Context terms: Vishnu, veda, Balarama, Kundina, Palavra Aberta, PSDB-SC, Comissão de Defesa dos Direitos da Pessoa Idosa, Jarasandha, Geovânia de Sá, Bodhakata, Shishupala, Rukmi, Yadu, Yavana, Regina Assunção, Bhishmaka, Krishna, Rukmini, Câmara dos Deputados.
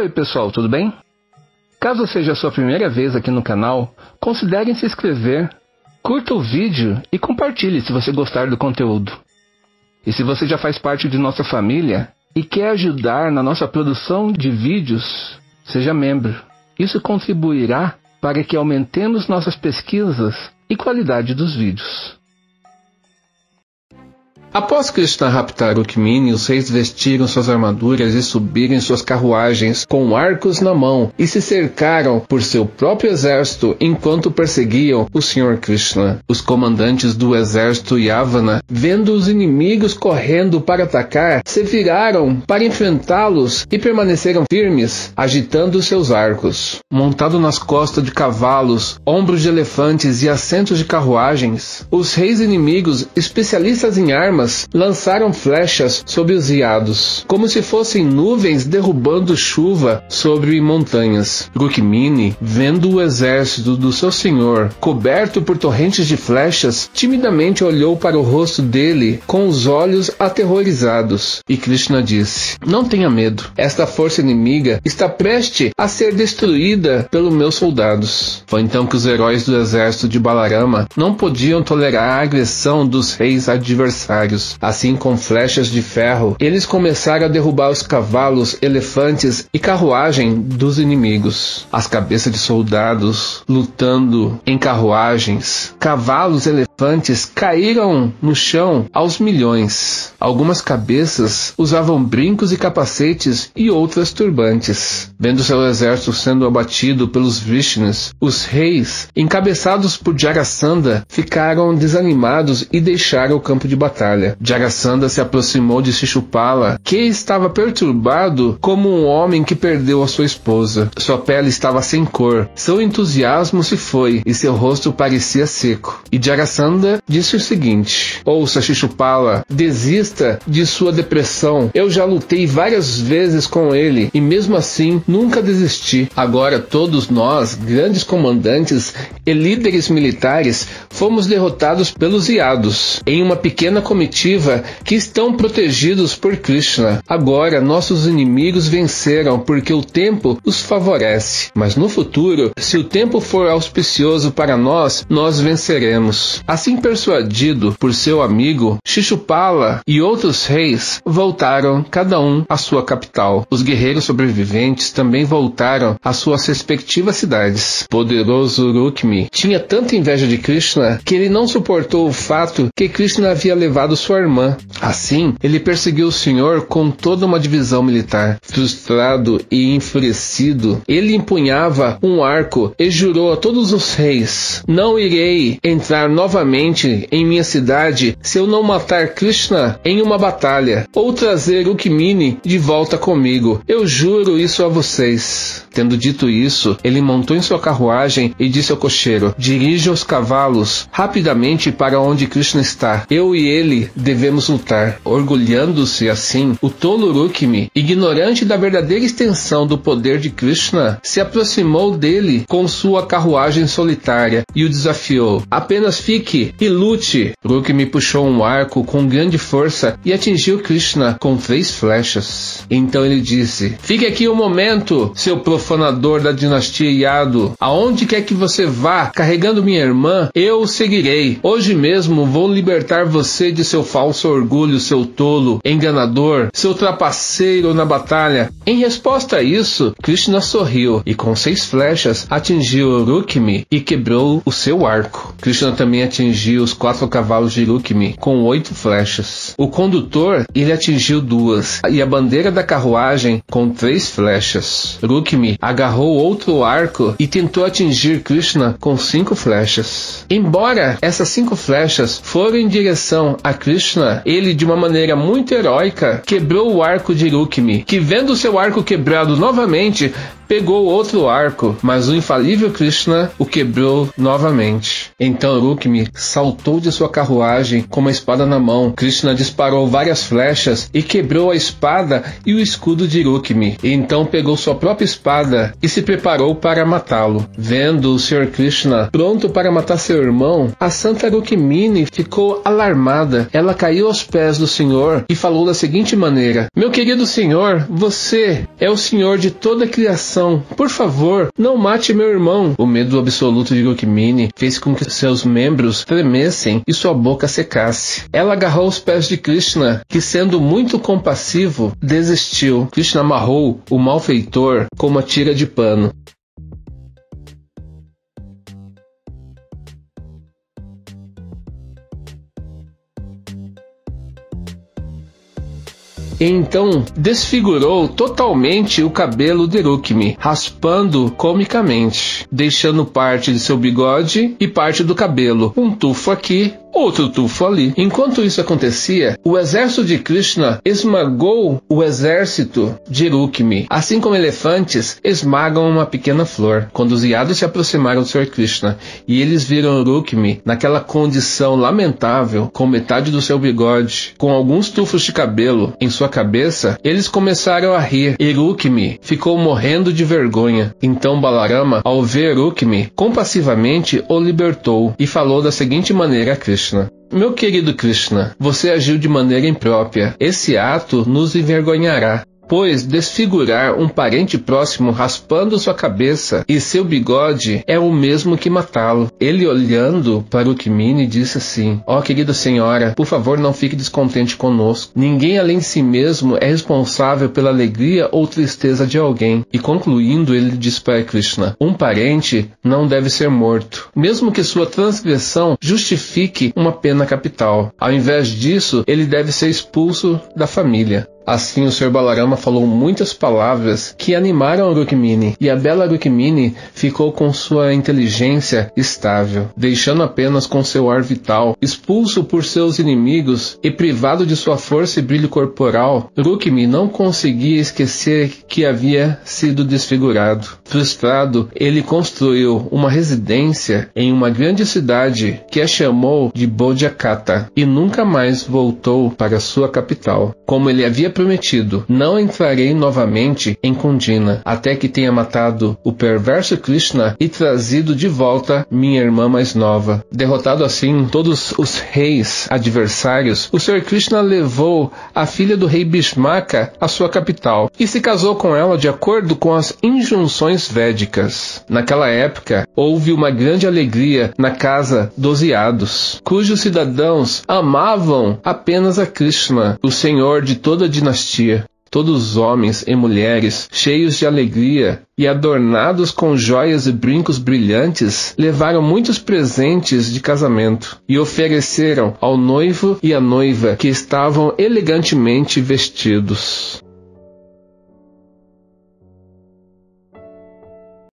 Oi pessoal, tudo bem? Caso seja a sua primeira vez aqui no canal, considerem se inscrever, curta o vídeo e compartilhe se você gostar do conteúdo. E se você já faz parte de nossa família e quer ajudar na nossa produção de vídeos, seja membro. Isso contribuirá para que aumentemos nossas pesquisas e qualidade dos vídeos. Após Krishna raptar Rukmini, os reis vestiram suas armaduras e subiram em suas carruagens com arcos na mão e se cercaram por seu próprio exército enquanto perseguiam o Senhor Krishna. Os comandantes do exército Yavana, vendo os inimigos correndo para atacar, se viraram para enfrentá-los e permaneceram firmes, agitando seus arcos. Montado nas costas de cavalos, ombros de elefantes e assentos de carruagens, os reis inimigos, especialistas em armas, lançaram flechas sobre os Yados, como se fossem nuvens derrubando chuva sobre montanhas. Rukmini, vendo o exército do seu senhor coberto por torrentes de flechas, timidamente olhou para o rosto dele com os olhos aterrorizados. E Krishna disse: "Não tenha medo, esta força inimiga está prestes a ser destruída pelos meus soldados." Foi então que os heróis do exército de Balarama não podiam tolerar a agressão dos reis adversários. Assim, com flechas de ferro, eles começaram a derrubar os cavalos, elefantes e carruagem dos inimigos. As cabeças de soldados lutando em carruagens, cavalos, elefantes caíram no chão aos milhões. Algumas cabeças usavam brincos e capacetes e outras turbantes. Vendo seu exército sendo abatido pelos Vishnus, os reis, encabeçados por Jarasandha, ficaram desanimados e deixaram o campo de batalha. Jarasandha se aproximou de Shishupala, que estava perturbado como um homem que perdeu a sua esposa. Sua pele estava sem cor, seu entusiasmo se foi e seu rosto parecia seco. E Jarasandha disse o seguinte: "Ouça, Shishupala, desista de sua depressão. Eu já lutei várias vezes com ele e mesmo assim nunca desisti. Agora todos nós, grandes comandantes e líderes militares, fomos derrotados pelos Yados em uma pequena comitiva que estão protegidos por Krishna. Agora nossos inimigos venceram porque o tempo os favorece. Mas no futuro, se o tempo for auspicioso para nós, nós venceremos." Assim persuadido por seu amigo, Shishupala e outros reis voltaram cada um à sua capital. Os guerreiros sobreviventes também voltaram às suas respectivas cidades. Poderoso Rukmi tinha tanta inveja de Krishna que ele não suportou o fato que Krishna havia levado sua irmã. Assim, ele perseguiu o Senhor com toda uma divisão militar. Frustrado e enfurecido, ele empunhava um arco e jurou a todos os reis: "Não irei entrar novamente em minha cidade se eu não matar Krishna em uma batalha, ou trazer Rukmini de volta comigo. Eu juro isso a vocês." Tendo dito isso, ele montou em sua carruagem e disse ao cocheiro: "Dirija os cavalos rapidamente para onde Krishna está. Eu e ele devemos lutar." Orgulhando-se assim, o tolo Rukmi, ignorante da verdadeira extensão do poder de Krishna, se aproximou dele com sua carruagem solitária e o desafiou: "Apenas fique e lute." Rukmi puxou um arco com grande força e atingiu Krishna com 3 flechas. Então ele disse: "Fique aqui um momento, seu profanador da dinastia Yadu. Aonde quer que você vá carregando minha irmã, eu o seguirei. Hoje mesmo vou libertar você de seu falso orgulho, seu tolo, enganador, seu trapaceiro na batalha." Em resposta a isso, Krishna sorriu e com 6 flechas atingiu Rukmi e quebrou o seu arco. Krishna também atingiu os 4 cavalos de Rukmi com 8 flechas. O condutor, ele atingiu 2 e a bandeira da carruagem com 3 flechas. Rukmi agarrou outro arco e tentou atingir Krishna com 5 flechas. Embora essas 5 flechas foram em direção a Krishna, ele de uma maneira muito heróica quebrou o arco de Rukmi, que vendo seu arco quebrado novamente pegou outro arco, mas o infalível Krishna o quebrou novamente. Então Rukmi saltou de sua carruagem com uma espada na mão. Krishna disparou várias flechas e quebrou a espada e o escudo de Rukmi. Então pegou sua própria espada e se preparou para matá-lo. Vendo o Sr. Krishna pronto para matar seu irmão, a santa Rukmini ficou alarmada. Ela caiu aos pés do Senhor e falou da seguinte maneira: meu querido Senhor, você é o Senhor de toda a criação. Por favor, não mate meu irmão. O medo absoluto de Rukmini fez com que seus membros tremessem e sua boca secasse. Ela agarrou os pés de Krishna, que, sendo muito compassivo, desistiu. Krishna amarrou o malfeitor com uma tira de pano. Então desfigurou totalmente o cabelo de Rukmi, raspando comicamente, deixando parte de seu bigode e parte do cabelo, um tufo aqui, outro tufo ali. Enquanto isso acontecia, o exército de Krishna esmagou o exército de Rukmi, assim como elefantes esmagam uma pequena flor. Quando os Yadus se aproximaram do Sr. Krishna e eles viram Rukmi naquela condição lamentável, com metade do seu bigode, com alguns tufos de cabelo em sua cabeça, eles começaram a rir e Rukmi ficou morrendo de vergonha. Então Balarama, ao ver Rukmi, compassivamente o libertou e falou da seguinte maneira a Krishna: meu querido Krishna, você agiu de maneira imprópria. Esse ato nos envergonhará, pois desfigurar um parente próximo raspando sua cabeça e seu bigode é o mesmo que matá-lo. Ele, olhando para Rukmini, disse assim: ó querida senhora, por favor não fique descontente conosco. Ninguém além de si mesmo é responsável pela alegria ou tristeza de alguém. E concluindo, ele disse para Krishna: um parente não deve ser morto, mesmo que sua transgressão justifique uma pena capital. Ao invés disso, ele deve ser expulso da família. Assim o Sr. Balarama falou muitas palavras que animaram Rukmini, e a bela Rukmini ficou com sua inteligência estável, deixando apenas com seu ar vital. Expulso por seus inimigos e privado de sua força e brilho corporal, Rukmi não conseguia esquecer que havia sido desfigurado. Frustrado, ele construiu uma residência em uma grande cidade que a chamou de Bodhakata e nunca mais voltou para sua capital. Como ele havia prometido, não entrarei novamente em Kundina, até que tenha matado o perverso Krishna e trazido de volta minha irmã mais nova. Derrotado assim todos os reis adversários, o Sr. Krishna levou a filha do rei Bhishmaka à sua capital e se casou com ela de acordo com as injunções védicas. Naquela época, houve uma grande alegria na casa dos Yadus, cujos cidadãos amavam apenas a Krishna, o Senhor de toda a dinastia. Todos os homens e mulheres, cheios de alegria e adornados com joias e brincos brilhantes, levaram muitos presentes de casamento e ofereceram ao noivo e à noiva, que estavam elegantemente vestidos.